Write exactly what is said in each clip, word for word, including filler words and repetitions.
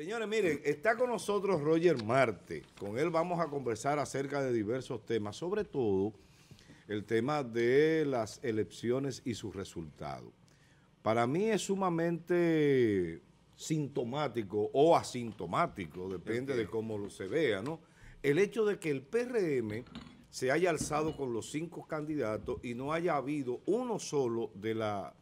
Señores, miren, está con nosotros Roger Marte. Con él vamos a conversar acerca de diversos temas, sobre todo el tema de las elecciones y sus resultados. Para mí es sumamente sintomático o asintomático, depende de cómo lo se vea, ¿no? El hecho de que el P R M se haya alzado con los cinco candidatos y no haya habido uno solo de la,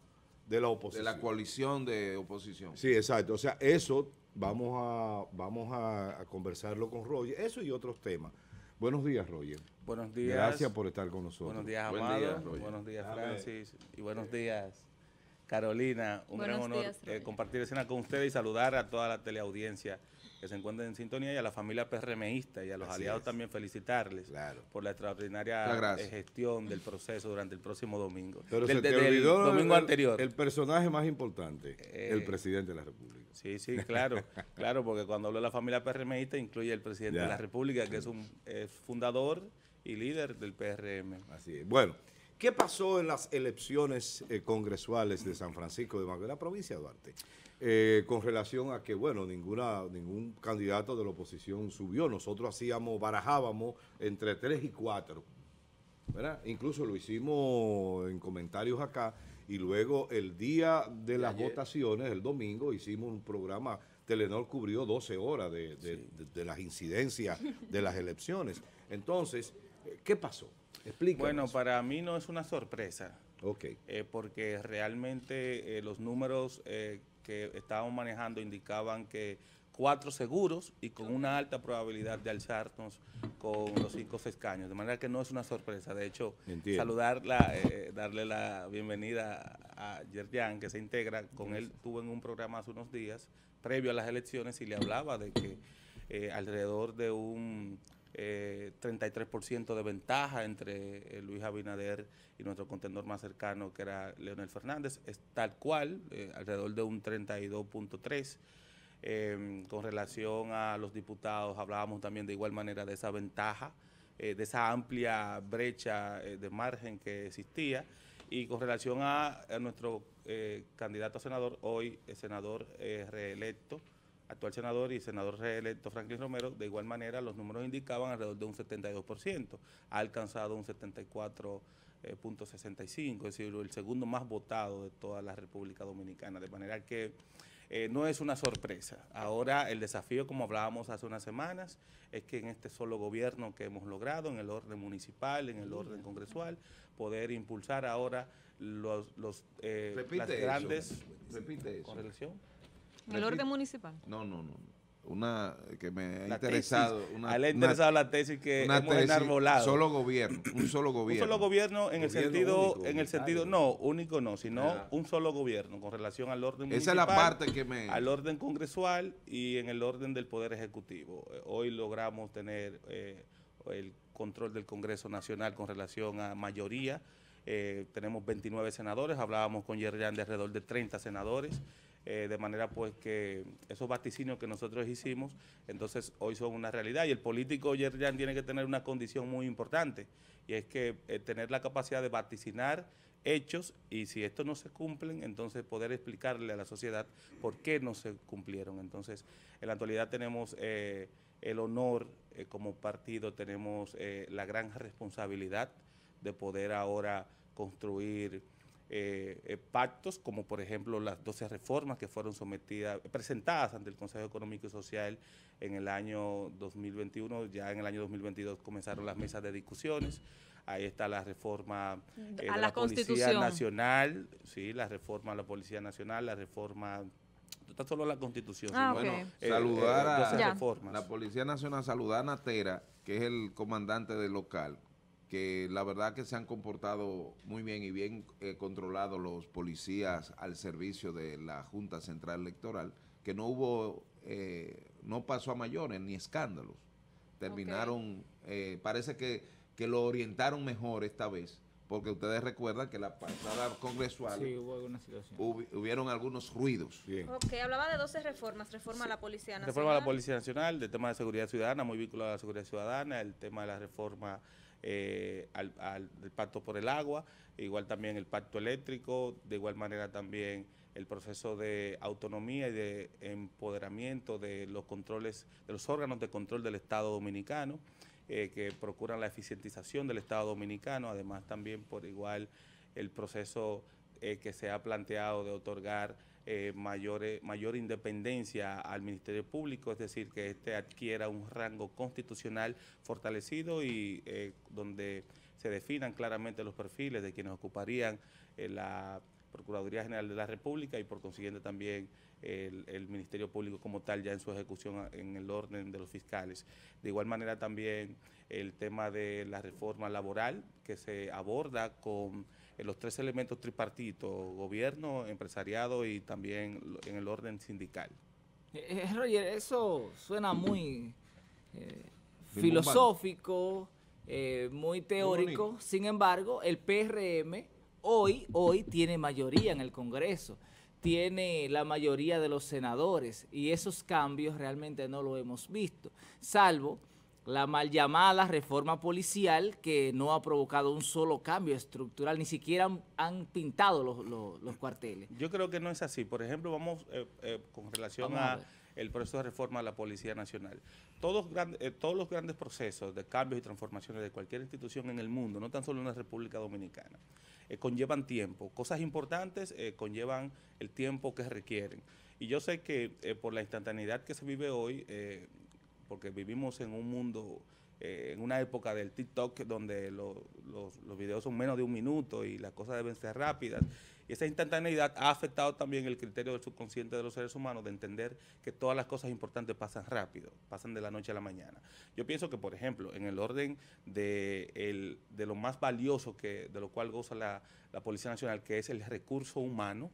de la oposición. De la coalición de oposición. Sí, exacto. O sea, eso vamos a, vamos a, a conversarlo con Roger. Eso y otros temas. Buenos días, Roger. Buenos días. Gracias por estar con nosotros. Buenos días, Amado. Buen día, Roger. Buenos días, Francis. Y buenos días, Carolina. Un buenos gran honor días, eh, compartir escena con ustedes y saludar a toda la teleaudiencia que se encuentren en sintonía y a la familia PRMista y a los Así aliados es. También felicitarles claro. por la extraordinaria gestión del proceso durante el próximo domingo. Pero del, se te del domingo el, anterior. El personaje más importante, eh, el presidente de la República. Sí, sí, claro, claro, porque cuando hablo de la familia PRMista incluye al presidente ya. de la República, que es un eh, fundador y líder del P R M. Así es. Bueno, ¿qué pasó en las elecciones eh, congresuales de San Francisco de Macorís, la provincia de Duarte? Eh, con relación a que, bueno, ninguna ningún candidato de la oposición subió. Nosotros hacíamos, barajábamos entre tres y cuatro, ¿verdad? Incluso lo hicimos en comentarios acá y luego el día de las Ayer. votaciones, el domingo, hicimos un programa, Telenor cubrió doce horas de, de, sí. de, de las incidencias de las elecciones. Entonces, ¿qué pasó? Explícanos. Bueno, para mí no es una sorpresa, okay. eh, porque realmente eh, los números eh, que estábamos manejando indicaban que cuatro seguros y con una alta probabilidad de alzarnos con los cinco escaños. De manera que no es una sorpresa. De hecho, Entiendo. saludarla, eh, darle la bienvenida a Yerjan, que se integra. Con Gracias. él tuve en un programa hace unos días, previo a las elecciones, y le hablaba de que eh, alrededor de un eh, treinta y tres por ciento de ventaja entre eh, Luis Abinader y nuestro contendor más cercano, que era Leonel Fernández, es tal cual, eh, alrededor de un treinta y dos punto tres. Eh, con relación a los diputados, hablábamos también de igual manera de esa ventaja, eh, de esa amplia brecha eh, de margen que existía. Y con relación a, a nuestro eh, candidato a senador, hoy eh, senador eh, reelecto, actual senador y senador reelecto Franklin Romero, de igual manera los números indicaban alrededor de un setenta y dos por ciento, ha alcanzado un setenta y cuatro por ciento. Eh, punto sesenta y cinco, es decir, el segundo más votado de toda la República Dominicana, de manera que eh, no es una sorpresa. Ahora el desafío, como hablábamos hace unas semanas, es que en este solo gobierno que hemos logrado, en el orden municipal, en el orden congresual, poder impulsar ahora los, los eh, las grandes... Eso. Repite eso. ¿Correlación? ¿En el orden municipal? No, no, no. Una que me ha la interesado. Tesis, una, le ha interesado una, la tesis que hemos tesis, enarbolado. Solo gobierno, un solo gobierno. Un solo gobierno en gobierno el sentido, único, en el sentido, no, único no, sino ah. un solo gobierno con relación al orden municipal. Esa es la parte que me... Al orden congresual y en el orden del Poder Ejecutivo. Hoy logramos tener eh, el control del Congreso Nacional con relación a mayoría. Eh, tenemos veintinueve senadores, hablábamos con Yerjan de alrededor de treinta senadores. Eh, de manera pues que esos vaticinios que nosotros hicimos, entonces hoy son una realidad. Y el político Yerjan tiene que tener una condición muy importante, y es que eh, tener la capacidad de vaticinar hechos, y si estos no se cumplen, entonces poder explicarle a la sociedad por qué no se cumplieron. Entonces, en la actualidad tenemos eh, el honor, eh, como partido, tenemos eh, la gran responsabilidad de poder ahora construir Eh, eh, pactos, como por ejemplo las doce reformas que fueron sometidas, presentadas ante el Consejo Económico y Social en el año dos mil veintiuno, ya en el año dos mil veintidós comenzaron las mesas de discusiones. Ahí está la reforma eh, a de la, la Policía Nacional, sí, la reforma a la Policía Nacional, la reforma... No está solo la Constitución, ah, sino okay. bueno, eh, saludar eh, a la Policía Nacional, saludar a Natera, que es el comandante del local, que la verdad que se han comportado muy bien y bien eh, controlado los policías al servicio de la Junta Central Electoral, que no hubo, eh, no pasó a mayores ni escándalos. Terminaron, okay. eh, parece que, que lo orientaron mejor esta vez, porque ustedes recuerdan que la pasada congresual sí, hubo alguna situación. Hubi, hubieron algunos ruidos. Bien. Ok, hablaba de doce reformas, reforma sí. a la Policía Nacional. Reforma a la Policía Nacional, de tema de seguridad ciudadana, muy vinculado a la seguridad ciudadana, el tema de la reforma... Eh, al, al el pacto por el agua, igual también el pacto eléctrico, de igual manera también el proceso de autonomía y de empoderamiento de los controles, de los órganos de control del Estado Dominicano, eh, que procuran la eficientización del Estado Dominicano, además también por igual el proceso eh, que se ha planteado de otorgar eh, mayores, mayor independencia al Ministerio Público, es decir, que este adquiera un rango constitucional fortalecido y eh, donde se definan claramente los perfiles de quienes ocuparían eh, la Procuraduría General de la República y por consiguiente también el, el Ministerio Público como tal ya en su ejecución en el orden de los fiscales. De igual manera también el tema de la reforma laboral que se aborda con los tres elementos tripartitos, gobierno, empresariado y también en el orden sindical. Eh, Roger, eso suena muy eh, filosófico, eh, muy teórico, muy sin embargo el P R M... Hoy, hoy tiene mayoría en el Congreso, tiene la mayoría de los senadores y esos cambios realmente no lo hemos visto, salvo la mal llamada reforma policial que no ha provocado un solo cambio estructural, ni siquiera han, han pintado los, los, los cuarteles. Yo creo que no es así. Por ejemplo, vamos eh, eh, con relación vamos a... a el proceso de reforma de la Policía Nacional. Todos, gran, eh, todos los grandes procesos de cambios y transformaciones de cualquier institución en el mundo, no tan solo en la República Dominicana, eh, conllevan tiempo. Cosas importantes eh, conllevan el tiempo que requieren. Y yo sé que eh, por la instantaneidad que se vive hoy, eh, porque vivimos en un mundo, eh, en una época del TikTok donde lo, los, los videos son menos de un minuto y las cosas deben ser rápidas, y esa instantaneidad ha afectado también el criterio del subconsciente de los seres humanos de entender que todas las cosas importantes pasan rápido, pasan de la noche a la mañana. Yo pienso que, por ejemplo, en el orden de, el, de lo más valioso que de lo cual goza la, la Policía Nacional, que es el recurso humano,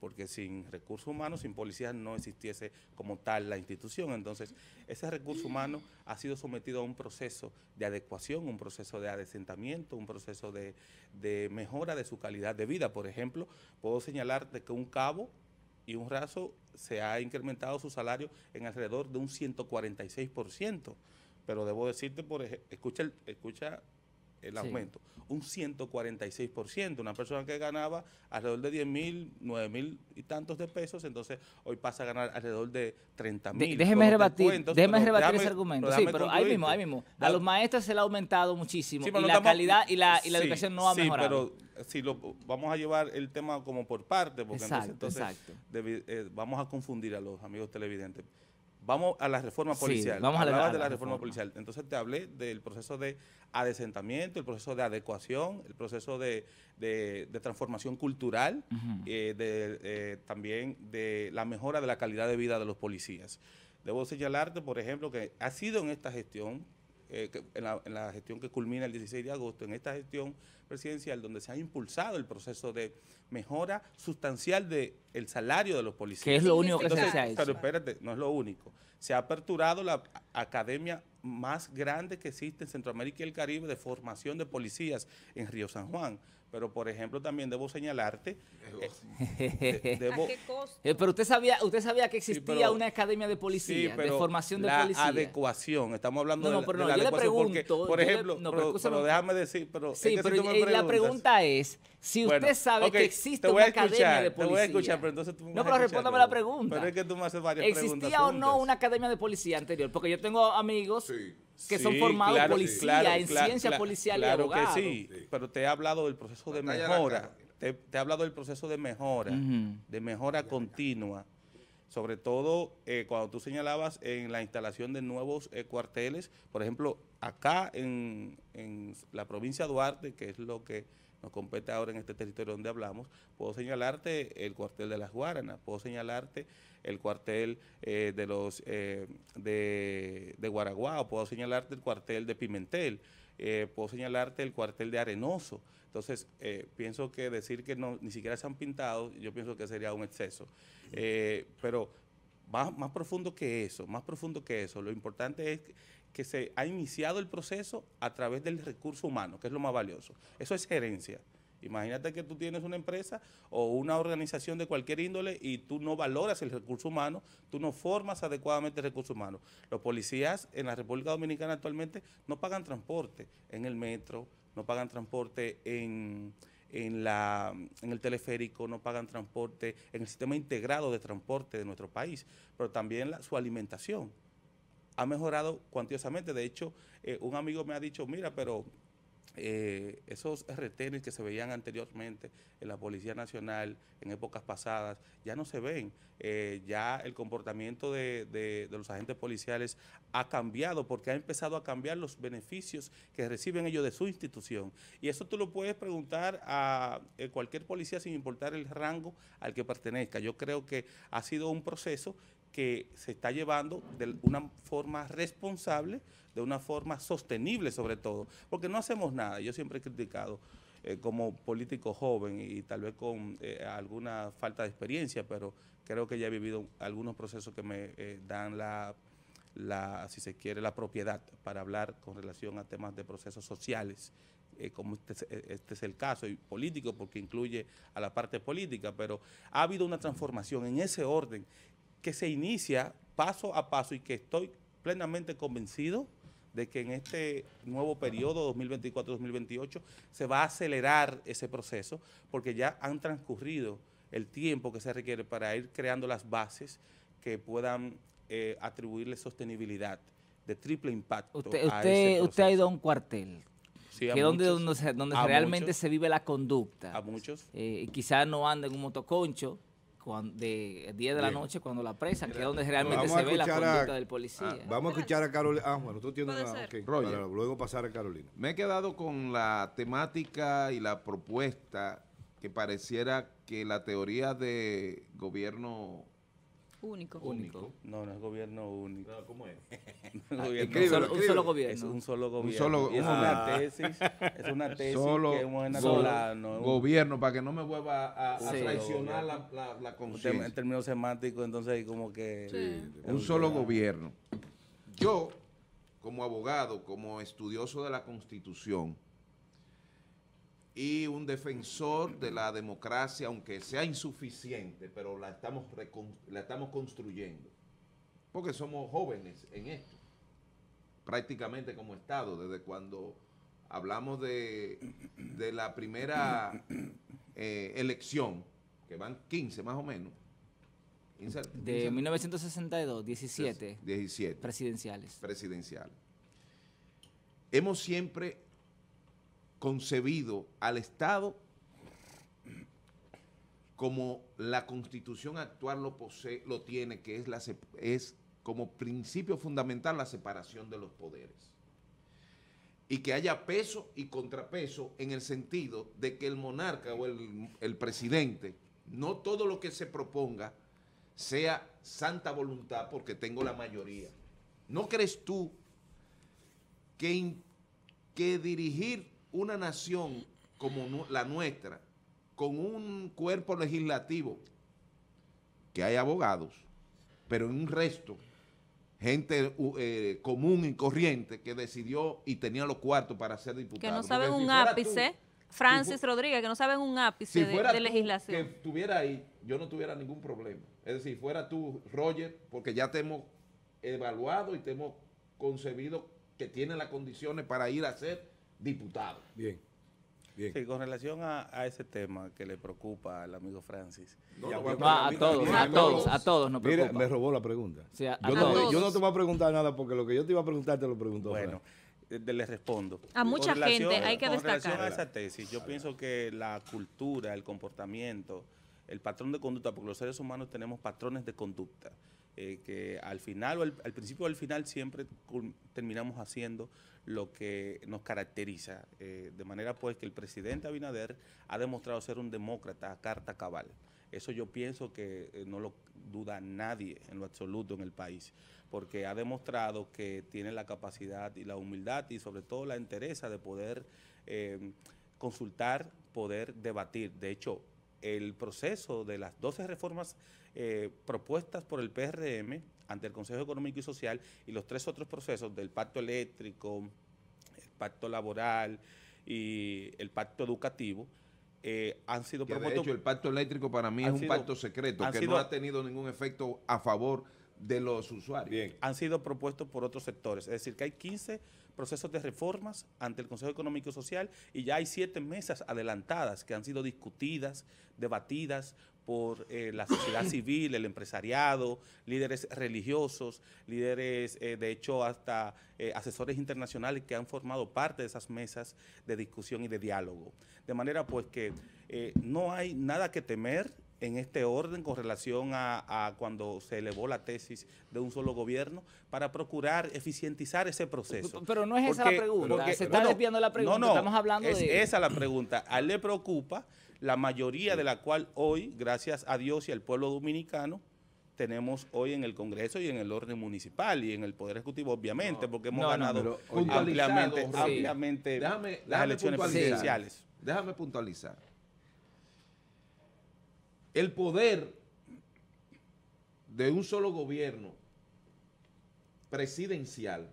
porque sin recursos humanos, sin policías, no existiese como tal la institución. Entonces, ese recurso humano ha sido sometido a un proceso de adecuación, un proceso de adecentamiento, un proceso de, de mejora de su calidad de vida. Por ejemplo, puedo señalar de que un cabo y un raso se ha incrementado su salario en alrededor de un ciento cuarenta y seis por ciento. Pero debo decirte, por ejemplo, escucha... escucha el aumento, sí. Un ciento cuarenta y seis por ciento, una persona que ganaba alrededor de diez mil, nueve mil y tantos de pesos, entonces hoy pasa a ganar alrededor de treinta mil. Déjeme rebatir, cuentos, déjeme rebatir déjame, ese argumento, sí, pero ahí mismo, ahí mismo, a los maestros se le ha aumentado muchísimo, sí, y, no la estamos, calidad, y la calidad y la sí, educación no ha sí, mejorado. Pero, si lo vamos a llevar el tema como por parte, porque exacto, entonces, entonces debe, eh, vamos a confundir a los amigos televidentes. Vamos a la reforma policial. Sí, vamos a hablar de la, la reforma, reforma policial. Entonces te hablé del proceso de adecentamiento, el proceso de adecuación, el proceso de, de, de transformación cultural, uh-huh. eh, de, eh, también de la mejora de la calidad de vida de los policías. Debo señalarte, por ejemplo, que ha sido en esta gestión, eh, que en, la, en la gestión que culmina el dieciséis de agosto, en esta gestión presidencial, donde se ha impulsado el proceso de mejora sustancial del salario de los policías. Que es lo único Entonces, que se ha hecho. Pero espérate, no es lo único. Se ha aperturado la academia más grande que existe en Centroamérica y el Caribe de formación de policías en Río San Juan. Pero, por ejemplo, también debo señalarte... Eh, de, debo, ¿a qué costo? Eh, pero usted sabía, usted sabía que existía sí, pero, una academia de policía, sí, pero de formación de policía. La adecuación, estamos hablando no, no, pero de, no, de la yo adecuación. Le pregunto, porque, por ejemplo, le, no, pero, pero, pero déjame decir... Pero sí, es que pero si tú me la pregunta es, si bueno, usted sabe okay, que existe una escuchar, academia de policía... Te voy a escuchar, pero entonces tú me No, pero respóndame la pregunta. Pero es que tú me haces varias ¿Existía preguntas. ¿Existía o no juntas? Una academia de policía anterior? Porque yo tengo amigos... Sí. que sí, son formados claro, policía, sí, claro, en claro, ciencia claro, policial claro y abogado. Claro que sí, sí, pero te he hablado del proceso de mejora, te, te he hablado del proceso de mejora, uh-huh. de mejora continua, sobre todo eh, cuando tú señalabas en la instalación de nuevos eh, cuarteles, por ejemplo, acá en, en la provincia de Duarte, que es lo que nos compete ahora en este territorio donde hablamos, puedo señalarte el cuartel de las Guaranas, puedo señalarte el cuartel eh, de los eh, de, de Guaraguao, puedo señalarte el cuartel de Pimentel, eh, puedo señalarte el cuartel de Arenoso. Entonces, eh, pienso que decir que no ni siquiera se han pintado, yo pienso que sería un exceso. Eh, pero más, más profundo que eso, más profundo que eso, lo importante es... que, que se ha iniciado el proceso a través del recurso humano, que es lo más valioso. Eso es gerencia. Imagínate que tú tienes una empresa o una organización de cualquier índole y tú no valoras el recurso humano, tú no formas adecuadamente el recurso humano. Los policías en la República Dominicana actualmente no pagan transporte en el metro, no pagan transporte en... en, la, en el teleférico, no pagan transporte, en el sistema integrado de transporte de nuestro país, pero también la, su alimentación ha mejorado cuantiosamente. De hecho, eh, un amigo me ha dicho, mira, pero eh, esos retenes que se veían anteriormente en la Policía Nacional en épocas pasadas, ya no se ven, eh, ya el comportamiento de, de, de los agentes policiales ha cambiado porque ha empezado a cambiar los beneficios que reciben ellos de su institución. Y eso tú lo puedes preguntar a eh, cualquier policía sin importar el rango al que pertenezca. Yo creo que ha sido un proceso que se está llevando de una forma responsable, de una forma sostenible sobre todo, porque no hacemos nada. Yo siempre he criticado eh, como político joven y tal vez con eh, alguna falta de experiencia, pero creo que ya he vivido algunos procesos que me eh, dan la, la, si se quiere, la propiedad para hablar con relación a temas de procesos sociales, Eh, como este, este es el caso, y político porque incluye a la parte política, pero ha habido una transformación en ese orden que se inicia paso a paso y que estoy plenamente convencido de que en este nuevo periodo dos mil veinticuatro dos mil veintiocho se va a acelerar ese proceso porque ya han transcurrido el tiempo que se requiere para ir creando las bases que puedan eh, atribuirle sostenibilidad de triple impacto. Usted, usted, a ese proceso. Usted ha ido a un cuartel. Sí, que donde, muchos, donde, donde realmente muchos, se vive la conducta. A muchos. Eh, quizás no anda en un motoconcho Cuando, de diez de la noche cuando la apresan, que es donde realmente se ve la conducta a, del policía. Ah, vamos a escuchar a Carolina. Ah, bueno, tú tienes una, okay, Roger, para luego pasar a Carolina. Me he quedado con la temática y la propuesta que pareciera que la teoría de gobierno único. único. No, no es gobierno único. No, ¿cómo es? No, ah, un, solo, un solo gobierno. Es un solo gobierno. Un solo, y es, ah. una tesis, es una tesis solo, que hemos enarbolado. Gobierno, para que no me vuelva a, a sí, traicionar la, la, la conciencia. En términos semánticos, entonces, como que... Sí. Un solo gobierno. Yo, como abogado, como estudioso de la Constitución y un defensor de la democracia, aunque sea insuficiente, pero la estamos, la estamos construyendo, porque somos jóvenes en esto, prácticamente como Estado, desde cuando hablamos de, de la primera eh, elección, que van quince más o menos. De mil novecientos sesenta y dos, diecisiete, diecisiete presidenciales. Presidenciales. Hemos siempre concebido al Estado como la Constitución actual lo posee, lo tiene, que es, la, es como principio fundamental la separación de los poderes. Y que haya peso y contrapeso en el sentido de que el monarca o el, el presidente, no todo lo que se proponga sea santa voluntad porque tengo la mayoría. ¿No crees tú que, que dirigir una nación como la nuestra, con un cuerpo legislativo, que hay abogados, pero en un resto, gente eh, común y corriente que decidió y tenía los cuartos para ser diputado? Que no saben un ápice, Francis Rodríguez, que no saben un ápice de legislación. Que estuviera ahí, yo no tuviera ningún problema. Es decir, fuera tú, Roger, porque ya te hemos evaluado y te hemos concebido que tiene las condiciones para ir a ser diputado. Bien, bien. Sí, con relación a, a ese tema que le preocupa al amigo Francis. No, no, no, a, a, todos, mira, a todos, a todos nos preocupa. Mira, me robó la pregunta. Sí, a, yo, a no, yo no te voy a preguntar nada porque lo que yo te iba a preguntar te lo preguntó. Bueno, le, le respondo. A mucha con gente relación, hay que con destacar. Con relación a esa tesis, yo pienso que la cultura, el comportamiento, el patrón de conducta, porque los seres humanos tenemos patrones de conducta, eh, que al final o al, al principio o al final siempre terminamos haciendo lo que nos caracteriza, eh, de manera pues que el presidente Abinader ha demostrado ser un demócrata a carta cabal. Eso yo pienso que eh, no lo duda nadie en lo absoluto en el país, porque ha demostrado que tiene la capacidad y la humildad y sobre todo la entereza de poder eh, consultar, poder debatir. De hecho, el proceso de las doce reformas eh, propuestas por el P R M ante el Consejo Económico y Social y los tres otros procesos del pacto eléctrico, el pacto laboral y el pacto educativo, eh, han sido propuestos. De hecho, el pacto eléctrico para mí es un pacto secreto que no ha tenido ningún efecto a favor de los usuarios. Bien. Han sido propuestos por otros sectores, es decir que hay quince procesos de reformas ante el Consejo Económico y Social y ya hay siete mesas adelantadas que han sido discutidas, debatidas por eh, la sociedad civil, el empresariado, líderes religiosos, líderes, eh, de hecho, hasta eh, asesores internacionales que han formado parte de esas mesas de discusión y de diálogo. De manera pues que eh, no hay nada que temer en este orden con relación a, a cuando se elevó la tesis de un solo gobierno para procurar eficientizar ese proceso. Pero no es porque, esa la pregunta, porque, se está bueno, desviando la pregunta, no, no, estamos hablando es, de... Esa es la pregunta, a él le preocupa la mayoría de la cual hoy, gracias a Dios y al pueblo dominicano, tenemos hoy en el Congreso y en el orden municipal y en el Poder Ejecutivo, obviamente, no, porque hemos no, ganado no, pero, ampliamente, sí. ampliamente déjame, las déjame elecciones presidenciales. Sí. Déjame puntualizar. El poder de un solo gobierno presidencial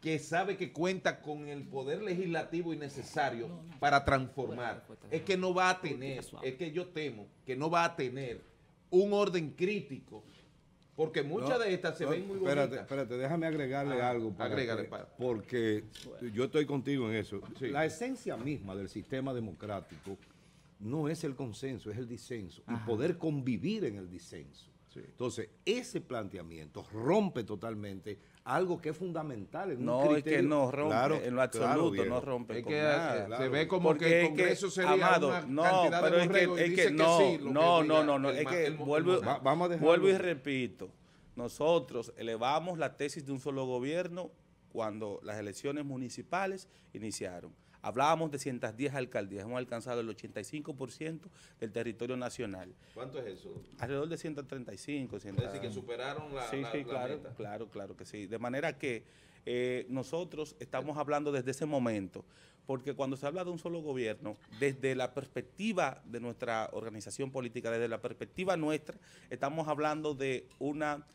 que sabe que cuenta con el poder legislativo y necesario no, no. para transformar. Es que no va a tener, es que yo temo que no va a tener un orden crítico, porque muchas no, de estas se no, ven muy espérate, bonitas. Espérate, déjame agregarle ah, algo. Para agrégale, para. Porque bueno. yo estoy contigo en eso. Sí. La esencia misma del sistema democrático no es el consenso, es el disenso. Ajá. Y poder convivir en el disenso. Sí. Entonces, ese planteamiento rompe totalmente algo que es fundamental en no, un criterio. No, es que no rompe, claro, en lo absoluto claro, no rompe. Es que, nada, claro. Se ve como porque que el Congreso es que, sería amado, una no, cantidad pero de borregos es que, y dice que, no, que sí. Lo no, que no, no, no, el, es que el, vuelvo, va, vamos a vuelvo y repito. Nosotros elevamos la tesis de un solo gobierno cuando las elecciones municipales iniciaron. Hablábamos de ciento diez alcaldías, hemos alcanzado el ochenta y cinco por ciento del territorio nacional. ¿Cuánto es eso? Alrededor de ciento treinta y cinco. Es decir, que superaron la, sí, la, sí, la claro, meta. Claro, claro que sí. De manera que eh, nosotros estamos hablando desde ese momento, porque cuando se habla de un solo gobierno, desde la perspectiva de nuestra organización política, desde la perspectiva nuestra, estamos hablando de una,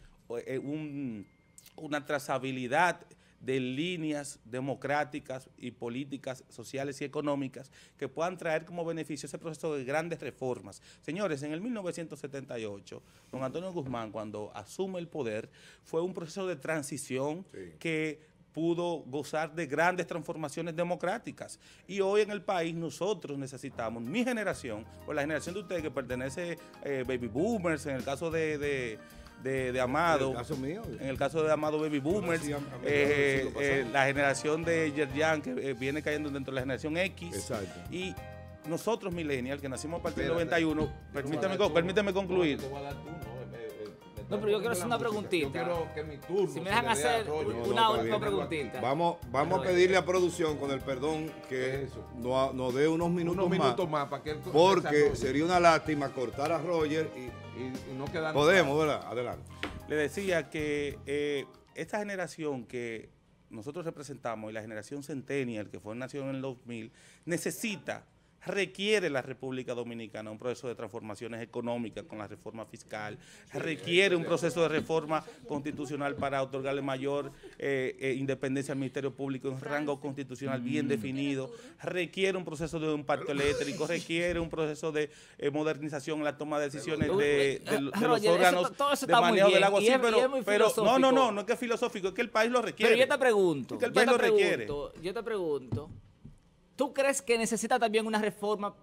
eh, un, una trazabilidad de líneas democráticas y políticas sociales y económicas que puedan traer como beneficio ese proceso de grandes reformas. Señores, en el mil novecientos setenta y ocho, don Antonio Guzmán, cuando asume el poder, fue un proceso de transición sí. que pudo gozar de grandes transformaciones democráticas. Y hoy en el país nosotros necesitamos, mi generación, o la generación de ustedes que pertenece eh, Baby Boomers, en el caso de... de De, de Amado, en el caso mío, en el caso de Amado Baby Boomers, sí, a, a eh, eh, la generación de Yerjan que eh, viene cayendo dentro de la generación X. Exacto. Y nosotros, millennials, que nacimos a partir del noventa y uno, de, permíteme, tú, permíteme concluir. No, pero yo quiero hacer una preguntita. Yo quiero que mi turno si me dejan hacer rollo, no, una última no, preguntita. Vamos, vamos a pedirle a producción, con el perdón, que es nos no dé unos minutos unos más. Minutos más para que él, porque sería una lástima cortar a Roger y, y, y no quedarnos. Podemos, mal. ¿Verdad? Adelante. Le decía que eh, esta generación que nosotros representamos y la generación Centennial, que fue nació en el dos mil, necesita... requiere la República Dominicana un proceso de transformaciones económicas con la reforma fiscal, requiere un proceso de reforma constitucional para otorgarle mayor eh, eh, independencia al Ministerio Público, un rango constitucional bien definido, requiere un proceso de un pacto eléctrico, requiere un proceso de eh, modernización en la toma de decisiones de, de, de, de los órganos de manejo del agua. Sí, pero, pero no, no, no, no es que es filosófico, es que el país lo requiere. Pero yo te pregunto, es que el país lo requiere. Yo te pregunto, ¿tú crees que necesita también una reforma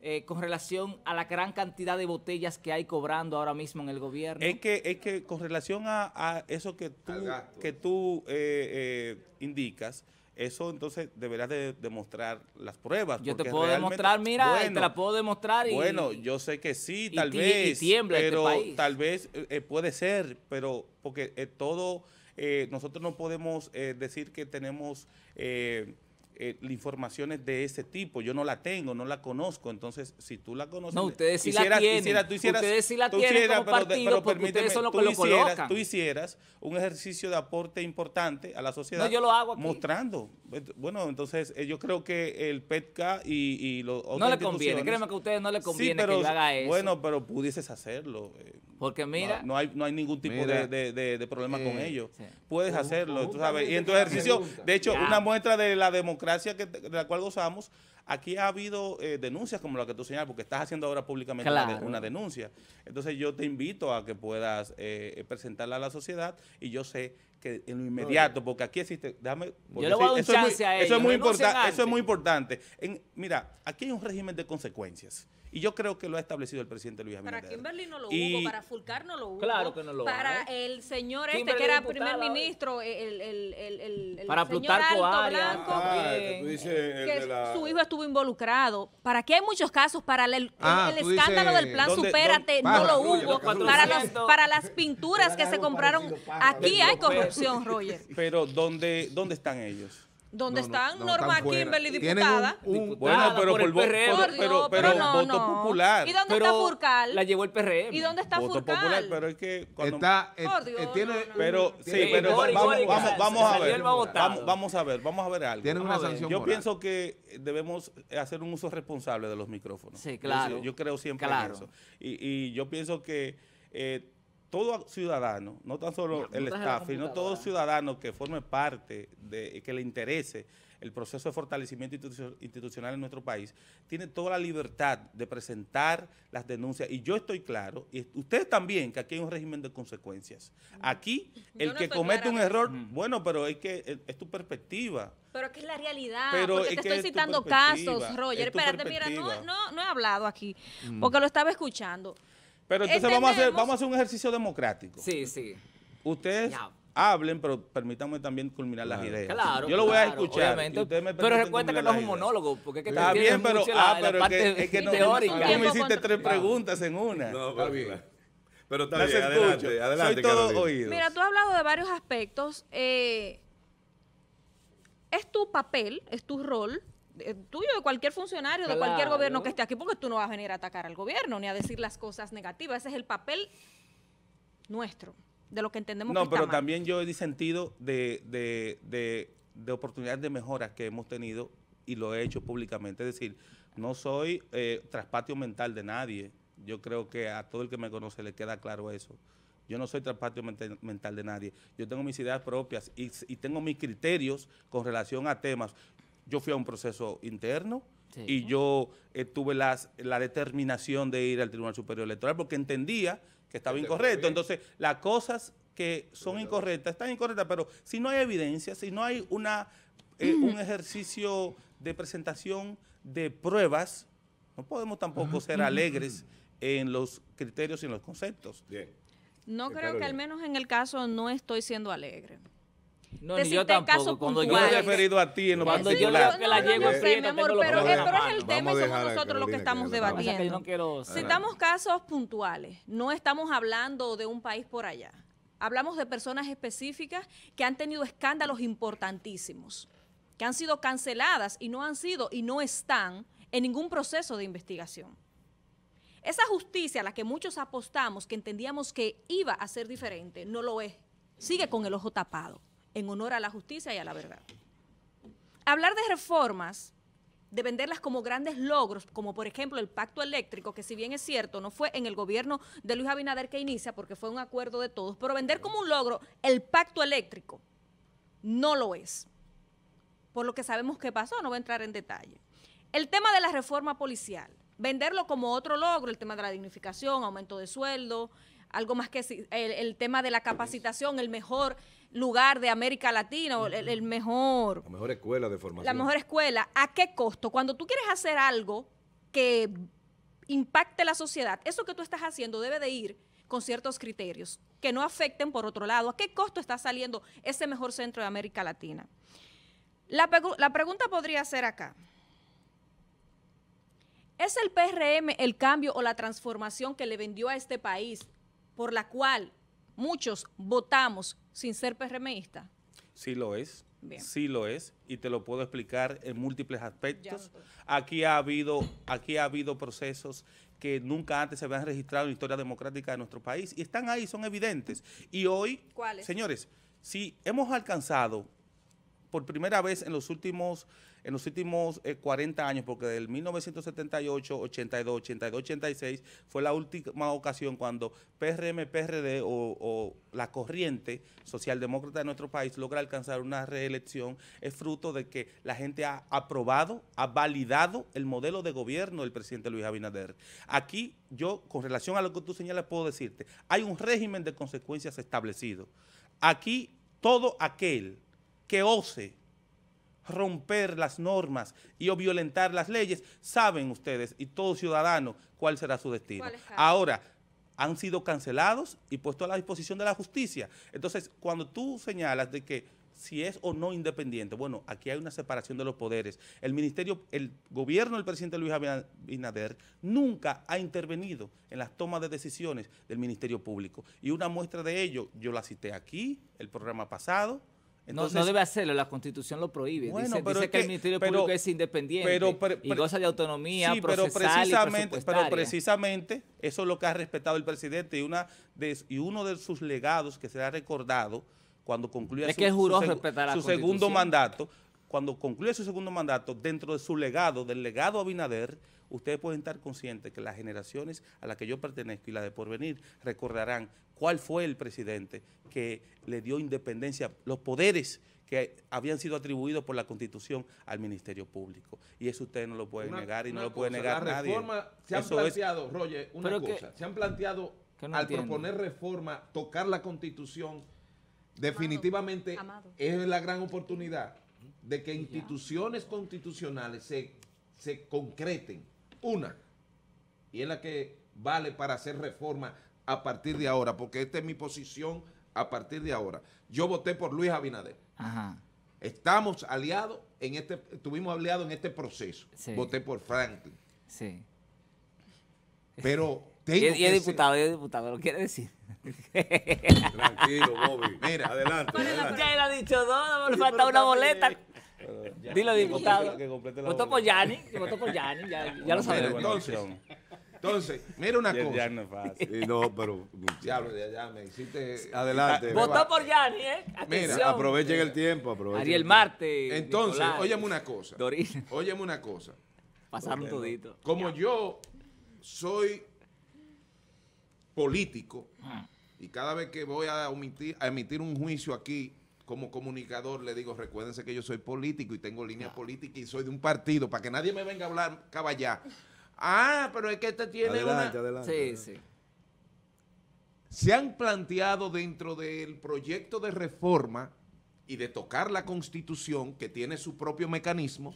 eh, con relación a la gran cantidad de botellas que hay cobrando ahora mismo en el gobierno? Es que, es que con relación a, a eso que tú, que tú eh, eh, indicas, eso entonces deberás de demostrar las pruebas. Yo te puedo demostrar, mira, bueno, te la puedo demostrar. Y, bueno, yo sé que sí, tal y, vez, y tiembla pero este país. Tal vez eh, puede ser, pero porque eh, todo, eh, nosotros no podemos eh, decir que tenemos... Eh, Eh, informaciones de ese tipo, yo no la tengo, no la conozco, entonces si tú la conoces... No, ustedes sí hicieras, la tienen, hicieras, tú hicieras, ustedes sí la tienen como partido, porque ustedes son los que lo colocan. Tú hicieras un ejercicio de aporte importante a la sociedad. No, yo lo hago aquí. Mostrando. Bueno, entonces eh, yo creo que el P E T C A y, y los otros... No le conviene, créeme que a ustedes no les conviene sí, pero, que yo haga eso. Bueno, pero pudieses hacerlo. Eh, porque mira... No, no, hay, no hay ningún tipo mira, de, de, de problema eh, con ello. Sí. Puedes uh, hacerlo, uh, tú sabes. Y en tu ejercicio, de hecho, ya. Una muestra de la democracia que, de la cual gozamos, Aquí ha habido eh, denuncias como la que tú señalas, porque estás haciendo ahora públicamente claro. una, una denuncia. Entonces yo te invito a que puedas eh, presentarla a la sociedad, y yo sé que en lo inmediato, porque aquí existe... Déjame, porque yo le voy a dar un chance a ellos. Eso es muy importante. Eso es muy importante. En, mira, aquí hay un régimen de consecuencias. Y yo creo que lo ha establecido el presidente Luis Abinader. Para Kimberly no lo hubo, para Fulcar no lo hubo. Claro que no lo hubo. Para el señor este que era primer ministro, el, el, el, el, el para señor Alto Blanco, ah, que, tú dices el que de la... su hijo estuvo involucrado. Para aquí hay muchos casos, para el, ah, el escándalo dices, del plan ¿dónde, Supérate ¿dónde, no lo hubo, para, los, para las pinturas que se compraron, aquí hay corrupción, Roger. Pero ¿dónde, dónde están ellos? Donde no, están no, Norma están Kimberly, diputada. Un, un, diputada. Bueno, pero por, el por P R M. Por Dios, pero, pero, pero no, voto no. popular. ¿Y dónde pero está Furcal? La llevó el P R M. ¿Y dónde está voto Furcal? Popular, pero es que cuando... Está, es, por Dios, tiene, no, no. Pero, sí, tiene, pero no, vamos, no, vamos, vamos a ver. Vamos, vamos a ver, vamos a ver algo. Tienen una sanción Yo moral. pienso que debemos hacer un uso responsable de los micrófonos. Sí, claro. Yo, yo creo siempre claro. en eso. Y, y yo pienso que... Eh, todo ciudadano, no tan solo el staff, sino todo ciudadano que forme parte, de que le interese el proceso de fortalecimiento institucional en nuestro país, tiene toda la libertad de presentar las denuncias. Y yo estoy claro, y ustedes también, que aquí hay un régimen de consecuencias. Aquí, el que comete un error, bueno, pero es que es tu perspectiva. Pero que es la realidad, pero porque te estoy es citando casos, Roger. Es Espérate, mira, no, no, no he hablado aquí, mm. porque lo estaba escuchando. Pero entonces vamos a, hacer, vamos a hacer un ejercicio democrático. Sí, sí. Ustedes yeah. hablen, pero permítanme también culminar las ideas. Claro, Yo lo claro, voy a escuchar. Ustedes me pero recuerda que no es un monólogo. Porque es que está bien, pero la, ah, pero la parte es que, es que teórica. No, tú me hiciste tres preguntas en una. No, pero bien. Pero está bien, adelante, adelante. Soy todo oído. Mira, tú has hablado de varios aspectos. Eh, es tu papel, es tu rol, tuyo, de cualquier funcionario, claro. de cualquier gobierno que esté aquí, porque tú no vas a venir a atacar al gobierno ni a decir las cosas negativas. Ese es el papel nuestro, de lo que entendemos no, que está No, pero mal. También yo he disentido de, de, de, de oportunidades de mejora que hemos tenido y lo he hecho públicamente. Es decir, no soy eh, traspatio mental de nadie. Yo creo que a todo el que me conoce le queda claro eso. Yo no soy traspatio mental de nadie. Yo tengo mis ideas propias y, y tengo mis criterios con relación a temas. Yo fui a un proceso interno sí. y yo eh, tuve las, la determinación de ir al Tribunal Superior Electoral porque entendía que estaba incorrecto. Entonces, las cosas que son incorrectas están incorrectas, pero si no hay evidencia, si no hay una eh, mm. un ejercicio de presentación de pruebas, no podemos tampoco ser alegres en los criterios y en los conceptos. Bien. No creo que bien. al menos en el caso no estoy siendo alegre. No, ni yo tampoco. Cuando yo me he referido a ti en lo Cuando yo creo que la llevo a ti, pero es el tema y somos nosotros los que estamos debatiendo. Citamos casos puntuales. No estamos hablando de un país por allá. Hablamos de personas específicas que han tenido escándalos importantísimos, que han sido canceladas y no han sido y no están en ningún proceso de investigación. Esa justicia a la que muchos apostamos, que entendíamos que iba a ser diferente, no lo es. Sigue con el ojo tapado. En honor a la justicia y a la verdad. Hablar de reformas, de venderlas como grandes logros, como por ejemplo el pacto eléctrico, que si bien es cierto, no fue en el gobierno de Luis Abinader que inicia, porque fue un acuerdo de todos, pero vender como un logro el pacto eléctrico no lo es. Por lo que sabemos qué pasó, no voy a entrar en detalle. El tema de la reforma policial, venderlo como otro logro, el tema de la dignificación, aumento de sueldo, algo más que el, el tema de la capacitación, el mejor lugar de América Latina, uh-huh. el, el mejor... La mejor escuela de formación. La mejor escuela. ¿A qué costo? Cuando tú quieres hacer algo que impacte la sociedad, eso que tú estás haciendo debe de ir con ciertos criterios, que no afecten por otro lado. ¿A qué costo está saliendo ese mejor centro de América Latina? La, la pregunta podría ser acá. ¿Es el P R M el cambio o la transformación que le vendió a este país por la cual muchos votamos sin ser PRMista? Sí lo es, Bien. sí lo es, y te lo puedo explicar en múltiples aspectos. Aquí ha habido, aquí ha habido procesos que nunca antes se habían registrado en la historia democrática de nuestro país, y están ahí, son evidentes. Y hoy, ¿cuáles? Señores, si hemos alcanzado por primera vez en los últimos en los últimos eh, cuarenta años, porque del mil novecientos setenta y ocho, ochenta y dos, ochenta y dos, ochenta y seis, fue la última ocasión cuando P R M, P R D o, o la corriente socialdemócrata de nuestro país logra alcanzar una reelección. Es fruto de que la gente ha aprobado, ha validado el modelo de gobierno del presidente Luis Abinader. Aquí yo, con relación a lo que tú señalas, puedo decirte, hay un régimen de consecuencias establecido. Aquí todo aquel que ose romper las normas y o violentar las leyes, saben ustedes y todo ciudadano cuál será su destino. Ahora, han sido cancelados y puestos a la disposición de la justicia. Entonces, cuando tú señalas de que si es o no independiente, bueno, aquí hay una separación de los poderes. El ministerio, el gobierno del presidente Luis Abinader nunca ha intervenido en las tomas de decisiones del Ministerio Público. Y una muestra de ello, yo la cité aquí, el programa pasado. Entonces, no, no debe hacerlo, la Constitución lo prohíbe. Bueno, dice pero dice es que, que el Ministerio pero, Público es independiente pero, pero, pero, y goza de autonomía sí, procesal pero precisamente, y presupuestaria. Pero precisamente eso es lo que ha respetado el presidente y, una de, y uno de sus legados que será recordado cuando concluya es su, que juró su, respetar su, su segundo mandato. Cuando concluya su segundo mandato, dentro de su legado, del legado Abinader, ustedes pueden estar conscientes que las generaciones a las que yo pertenezco y las de porvenir recordarán cuál fue el presidente que le dio independencia, los poderes que habían sido atribuidos por la Constitución al Ministerio Público. Y eso ustedes no lo pueden una, negar y no lo cosa, puede negar la reforma, nadie. Se han eso planteado, es, Roger, una pero cosa, que, se han planteado que no al entiendo. Proponer reforma, tocar la Constitución, definitivamente Amado. Amado. Es la gran oportunidad de que instituciones ya. constitucionales se, se concreten. Una, y es la que vale para hacer reforma a partir de ahora, porque esta es mi posición a partir de ahora. Yo voté por Luis Abinader. Ajá. Estamos aliados en este, estuvimos aliados en este proceso. Sí. Voté por Franklin. Sí. Pero tengo y, y el diputado, ser... y el diputado, ¿lo quiere decir? Tranquilo, Bobby. Mira, adelante. adelante. Ya él ha dicho dos, me falta una boleta. Ya, dilo, diputado. Votó por Yanni, votó por Yanni, ya, ya lo sabemos. Entonces, entonces, mira una ya, cosa. Ya no es fácil. No, pero ya, ya, ya me hiciste. Adelante. Votó por Yanni, ¿eh? Atención. Mira, aprovechen el tiempo. Aprovechen Ariel Marte. Entonces, Nicolás, óyeme una cosa. Doris. Óyeme una cosa. Pasaron todito. Como ya. yo soy político ah. y cada vez que voy a, omitir, a emitir un juicio aquí, como comunicador le digo, recuérdense que yo soy político y tengo línea claro. política y soy de un partido, para que nadie me venga a hablar caballá. Ah, pero es que este tiene adelante, una... Adelante, sí, adelante. sí. Se han planteado dentro del proyecto de reforma y de tocar la Constitución, que tiene su propio mecanismo,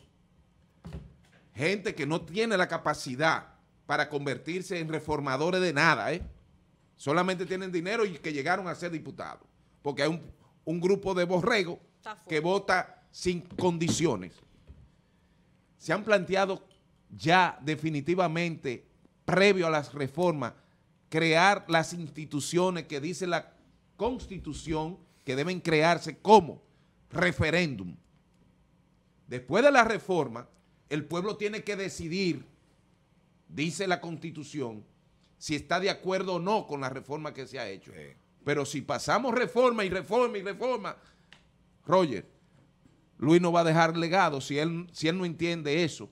gente que no tiene la capacidad para convertirse en reformadores de nada, ¿eh? Solamente tienen dinero y que llegaron a ser diputados, porque hay un... un grupo de borregos que vota sin condiciones. Se han planteado ya definitivamente, previo a las reformas, crear las instituciones que dice la Constitución que deben crearse como referéndum. Después de la reforma, el pueblo tiene que decidir, dice la Constitución, si está de acuerdo o no con la reforma que se ha hecho. Sí. Pero si pasamos reforma y reforma y reforma, Roger, Luis no va a dejar legado si él, si él no entiende eso.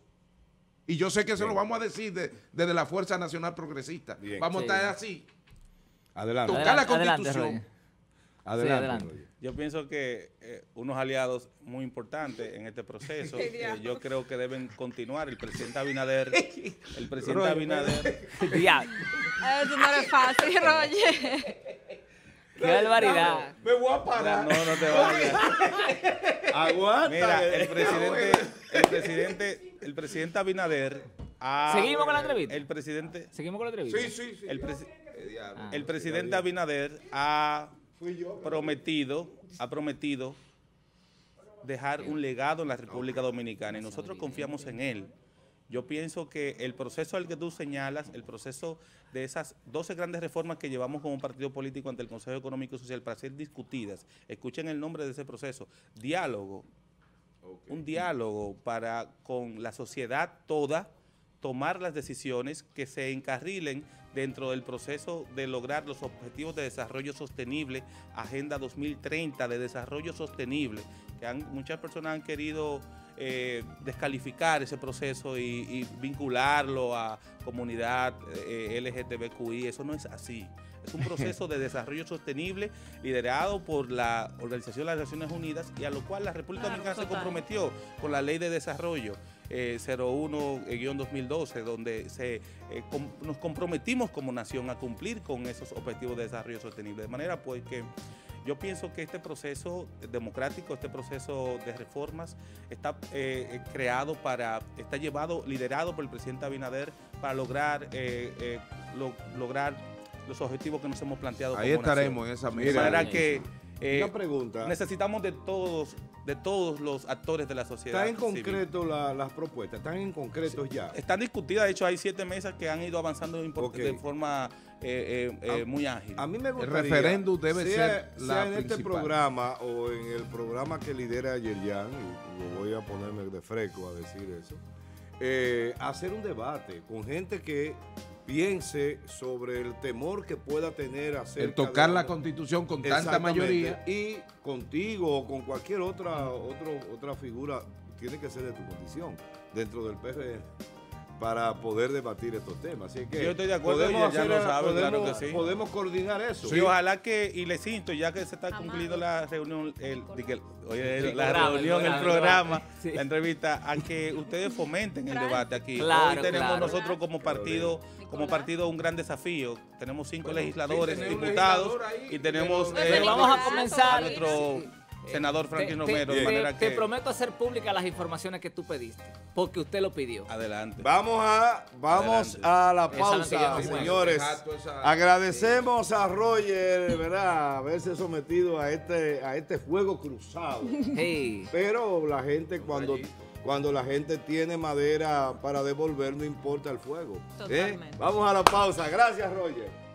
Y yo sé que se lo vamos a decir de, desde la Fuerza Nacional Progresista. Bien. Vamos sí. a estar así. Adelante. Tocar adelante, la Constitución. Adelante, Roger. Adelante, sí, adelante. Roger. Yo pienso que eh, unos aliados muy importantes en este proceso, eh, yo creo que deben continuar. El presidente Abinader, el presidente Roger. Abinader. Ya. Eso no es fácil, Roger. ¡Qué barbaridad! ¡Me voy a parar! No, no, no te vayas. ¡Aguanta! Mira, el presidente, el presidente, el presidente Abinader... Ah, ¿Seguimos con la entrevista? El presidente... ¿Seguimos con la entrevista? Sí, sí, sí. El, presi ah, el presidente Abinader ha prometido, ha prometido dejar un legado en la República Dominicana y nosotros confiamos en él. Yo pienso que el proceso al que tú señalas, el proceso de esas doce grandes reformas que llevamos como partido político ante el Consejo Económico y Social para ser discutidas, escuchen el nombre de ese proceso, diálogo, okay. un diálogo para con la sociedad toda tomar las decisiones que se encarrilen dentro del proceso de lograr los objetivos de desarrollo sostenible, Agenda dos mil treinta de desarrollo sostenible, que han, muchas personas han querido eh, descalificar ese proceso y, y vincularlo a comunidad eh, L G T B I Q I, eso no es así. Es un proceso de desarrollo sostenible liderado por la Organización de las Naciones Unidas y a lo cual la República Dominicana se comprometió con la Ley de Desarrollo eh, cero uno guion dos mil doce, donde se, eh, com nos comprometimos como nación a cumplir con esos objetivos de desarrollo sostenible. De manera pues que yo pienso que este proceso democrático, este proceso de reformas está eh, creado para, está llevado, liderado por el presidente Abinader para lograr, eh, eh, lo, lograr los objetivos que nos hemos planteado. Ahí como estaremos nación. En esa mesa. De manera que eh, una pregunta. Necesitamos de todos, de todos los actores de la sociedad. ¿Están en concreto la, las propuestas? ¿Están en concreto sí, ya? Están discutidas, de hecho hay siete mesas que han ido avanzando okay. de forma eh, eh, a, muy ágil. A mí me gustaría, el referéndum debe sea, ser la sea en principal. Este programa o en el programa que lidera Yerjan, y lo voy a ponerme de fresco a decir eso, eh, hacer un debate con gente que piense sobre el temor que pueda tener acerca el tocar de la Constitución con tanta mayoría. Y contigo o con cualquier otra, otro, otra figura, tiene que ser de tu condición, dentro del P R M, para poder debatir estos temas. Así que yo estoy de acuerdo, podemos, ya, ya lo saben, podemos, claro que sí. Podemos coordinar eso. Sí, y ojalá que, y les siento, ya que se está Amado. Cumpliendo la reunión, el, el, el, la reunión, el programa, sí. la entrevista, a que ustedes fomenten el debate aquí. Claro, Hoy tenemos claro. nosotros como partido, como partido un gran desafío. Tenemos cinco bueno, legisladores, sí, tenemos diputados, legislador y tenemos pero, eh, pero vamos a comenzar a nuestro sí. senador Franklin Romero. Te, de manera te, que... te prometo hacer públicas las informaciones que tú pediste, porque usted lo pidió. Adelante. Vamos a, vamos Adelante. a la pausa, señores. Agradecemos a Roger, ¿verdad?, haberse sometido a este, a este juego cruzado. Hey. Pero la gente cuando... Cuando la gente tiene madera para devolver, no importa el fuego. Totalmente. ¿Eh? Vamos a la pausa. Gracias, Roger.